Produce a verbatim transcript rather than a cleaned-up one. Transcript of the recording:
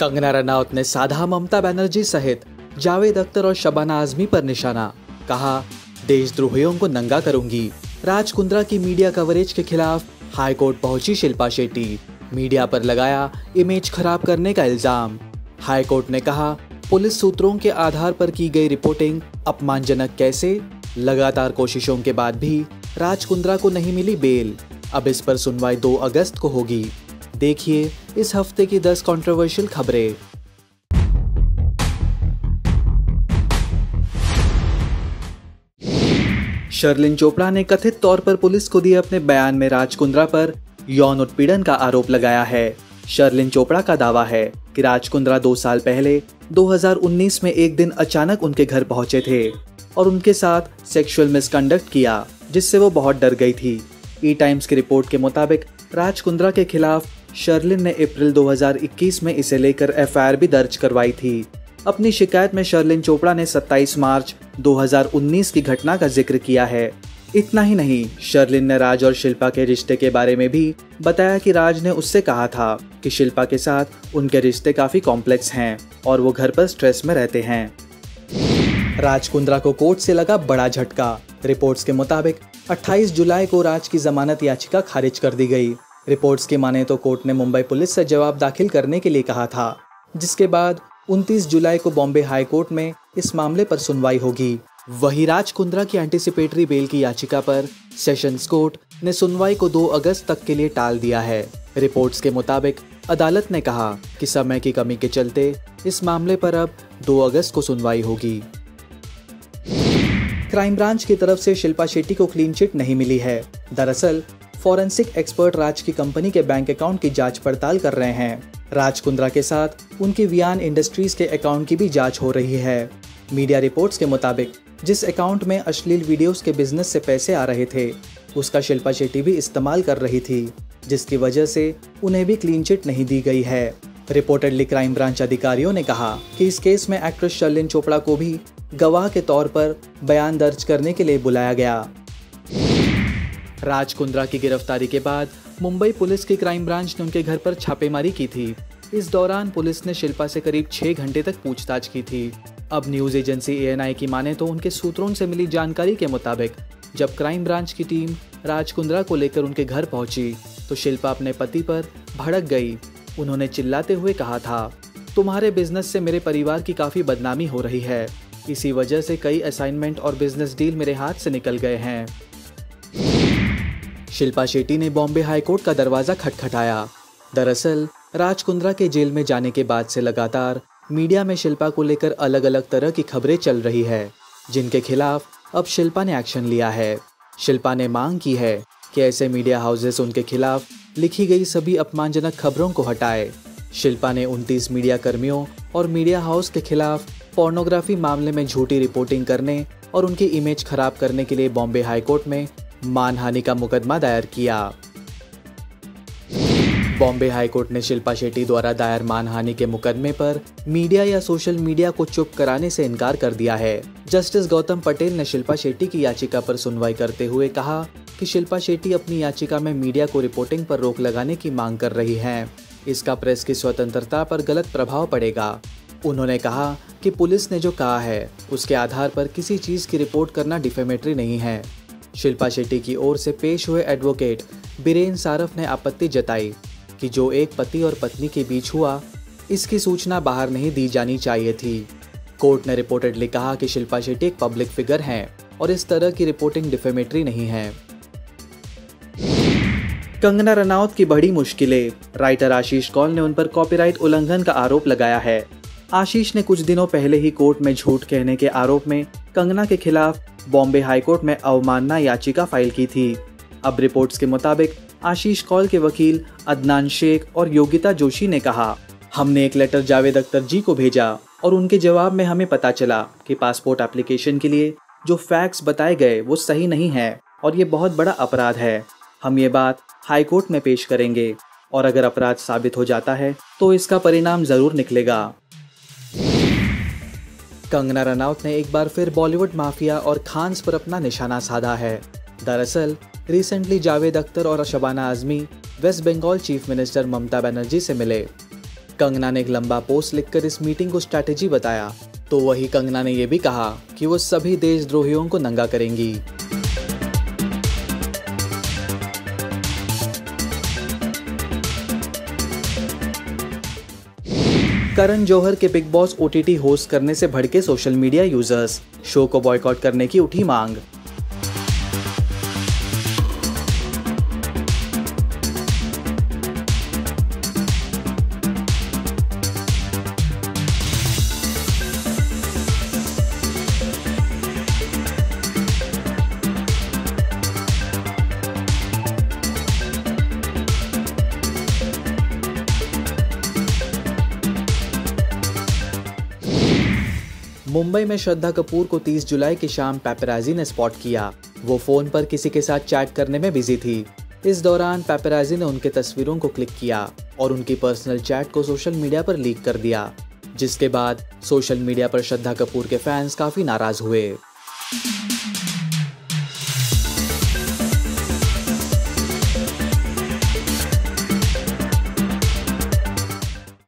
कंगना रनौत ने साधा ममता बनर्जी सहित जावेद अख्तर और शबाना आजमी पर निशाना, कहा देशद्रोहियों को नंगा करूंगी। राजकुंद्रा की मीडिया कवरेज के खिलाफ हाईकोर्ट पहुंची शिल्पा शेट्टी, मीडिया पर लगाया इमेज खराब करने का इल्जाम। हाईकोर्ट ने कहा पुलिस सूत्रों के आधार पर की गई रिपोर्टिंग अपमानजनक कैसे। लगातार कोशिशों के बाद भी राजकुंद्रा को नहीं मिली बेल। अब इस पर सुनवाई दो अगस्त को होगी। देखिए इस हफ्ते की दस कंट्रोवर्शियल खबरें। शर्लिन चोपड़ा ने कथित तौर पर पुलिस को दिए अपने बयान में राजकुंद्रा पर यौन उत्पीड़न का आरोप लगाया है। शर्लिन चोपड़ा का दावा है कि राजकुंद्रा दो साल पहले दो हज़ार उन्नीस में एक दिन अचानक उनके घर पहुंचे थे और उनके साथ सेक्सुअल मिसकंडक्ट किया, जिससे वो बहुत डर गई थी। ई टाइम्स की रिपोर्ट के मुताबिक राजकुंद्रा के खिलाफ शर्लिन ने अप्रैल दो हज़ार इक्कीस में इसे लेकर एफ आई आर भी दर्ज करवाई थी। अपनी शिकायत में शर्लिन चोपड़ा ने सत्ताईस मार्च दो हज़ार उन्नीस की घटना का जिक्र किया है। इतना ही नहीं, शर्लिन ने राज और शिल्पा के रिश्ते के बारे में भी बताया कि राज ने उससे कहा था कि शिल्पा के साथ उनके रिश्ते काफी कॉम्प्लेक्स हैं और वो घर पर स्ट्रेस में रहते हैं। राजकुंद्रा को कोर्ट से लगा बड़ा झटका। रिपोर्ट्स के मुताबिक अट्ठाईस जुलाई को राज की जमानत याचिका खारिज कर दी गई। रिपोर्ट्स की माने तो कोर्ट ने मुंबई पुलिस से जवाब दाखिल करने के लिए कहा था, जिसके बाद उनतीस जुलाई को बॉम्बे हाई कोर्ट में इस मामले पर सुनवाई होगी। वहीं राजकुंद्रा की एंटिसिपेटरी बेल की याचिका पर सेशंस कोर्ट ने सुनवाई को दो अगस्त तक के लिए टाल दिया है। रिपोर्ट्स के मुताबिक अदालत ने कहा कि समय की कमी के चलते इस मामले पर अब दो अगस्त को सुनवाई होगी। क्राइम ब्रांच की तरफ से शिल्पा शेट्टी को क्लीन चिट नहीं मिली है। दरअसल फॉरेंसिक एक्सपर्ट राज की कंपनी के बैंक अकाउंट की जाँच पड़ताल कर रहे हैं। राजकुंद्रा के साथ उनकी विवान इंडस्ट्रीज के अकाउंट की भी जांच हो रही है। मीडिया रिपोर्ट्स के मुताबिक जिस अकाउंट में अश्लील वीडियोस के बिजनेस से पैसे आ रहे थे, उसका शिल्पा शेट्टी भी इस्तेमाल कर रही थी, जिसकी वजह से उन्हें भी क्लीन चिट नहीं दी गई है। रिपोर्टेडली क्राइम ब्रांच अधिकारियों ने कहा कि इस केस में एक्ट्रेस शर्लिन चोपड़ा को भी गवाह के तौर पर बयान दर्ज करने के लिए बुलाया गया। राजकुंद्रा की गिरफ्तारी के बाद मुंबई पुलिस की क्राइम ब्रांच ने उनके घर पर छापेमारी की थी। इस दौरान पुलिस ने शिल्पा से करीब छह घंटे तक पूछताछ की थी। अब news agency A N I की माने तो उनके सूत्रों से मिली जानकारी के मुताबिक जब क्राइम ब्रांच की टीम राजकुंद्रा को लेकर उनके घर पहुंची तो शिल्पा अपने पति पर भड़क गई। उन्होंने चिल्लाते हुए कहा था, तुम्हारे बिजनेस से मेरे परिवार की काफी बदनामी हो रही है, इसी वजह से कई असाइनमेंट और बिजनेस डील मेरे हाथ से निकल गए हैं। शिल्पा शेट्टी ने बॉम्बे हाईकोर्ट का दरवाजा खटखटाया। दरअसल राजकुंद्रा के जेल में जाने के बाद से लगातार मीडिया में शिल्पा को लेकर अलग अलग तरह की खबरें चल रही है, जिनके खिलाफ अब शिल्पा ने एक्शन लिया है। शिल्पा ने मांग की है कि ऐसे मीडिया हाउसेस उनके खिलाफ लिखी गई सभी अपमानजनक खबरों को हटाए। शिल्पा ने उनतीस मीडिया कर्मियों और मीडिया हाउस के खिलाफ पोर्नोग्राफी मामले में झूठी रिपोर्टिंग करने और उनकी इमेज खराब करने के लिए बॉम्बे हाईकोर्ट में मानहानि का मुकदमा दायर किया। बॉम्बे हाईकोर्ट ने शिल्पा शेट्टी द्वारा दायर मानहानि के मुकदमे पर मीडिया या सोशल मीडिया को चुप कराने से इनकार कर दिया है। जस्टिस गौतम पटेल ने शिल्पा शेट्टी की याचिका पर सुनवाई करते हुए कहा कि शिल्पा शेट्टी अपनी याचिका में मीडिया को रिपोर्टिंग पर रोक लगाने की मांग कर रही हैं। इसका प्रेस की स्वतंत्रता पर गलत प्रभाव पड़ेगा। उन्होंने कहा कि पुलिस ने जो कहा है उसके आधार पर किसी चीज की रिपोर्ट करना डिफेमेटरी नहीं है। शिल्पा शेट्टी की ओर से पेश हुए एडवोकेट बिरेन सारफ ने आपत्ति जताई कि जो एक पति और पत्नी के बीच हुआ, इसकी सूचना बाहर नहीं दी जानी चाहिए थी। कोर्ट ने रिपोर्टेडली कहा कि शिल्पा शेट्टी एक पब्लिक फिगर हैं और इस तरह की रिपोर्टिंग डिफेमेटरी नहीं है। कंगना रनौत की बड़ी मुश्किलें। राइटर आशीष कौल ने उन पर कॉपीराइट उल्लंघन का आरोप लगाया है। आशीष ने कुछ दिनों पहले ही कोर्ट में झूठ कहने के आरोप में कंगना के खिलाफ बॉम्बे हाईकोर्ट में अवमानना याचिका फाइल की थी। अब रिपोर्ट्स के मुताबिक आशीष कौल के वकील अदनान शेख और योगिता जोशी ने कहा, हमने एक लेटर जावेद अख्तर जी को भेजा और उनके जवाब में हमें पता चला कि पासपोर्ट एप्लीकेशन के लिए जो फैक्ट्स बताए गए वो सही नहीं है और ये बहुत बड़ा अपराध है। हम ये बात हाईकोर्ट में पेश करेंगे और अगर अपराध साबित हो जाता है तो इसका परिणाम जरूर निकलेगा। कंगना रनौत ने एक बार फिर बॉलीवुड माफिया और खान्स पर अपना निशाना साधा है। दरअसल रिसेंटली जावेद अख्तर और Shabana Azmi waste Bengal chief minister Mamata Banerjee से मिले। कंगना ने एक लंबा पोस्ट लिखकर इस मीटिंग को स्ट्रैटेजी बताया, तो वही कंगना ने यह भी कहा कि वो सभी देशद्रोहियों को नंगा करेंगी। करण जौहर के बिग बॉस ओटीटी होस्ट करने से भड़के सोशल मीडिया यूजर्स, शो को बॉयकॉट करने की उठी मांग। मुंबई में श्रद्धा कपूर को तीस जुलाई की शाम पैपराजी ने स्पॉट किया। वो फोन पर किसी के साथ चैट करने में बिजी थी। इस दौरान पैपराजी ने उनके तस्वीरों को क्लिक किया और उनकी पर्सनल चैट को सोशल मीडिया पर लीक कर दिया, जिसके बाद सोशल मीडिया पर श्रद्धा कपूर के फैंस काफी नाराज हुए।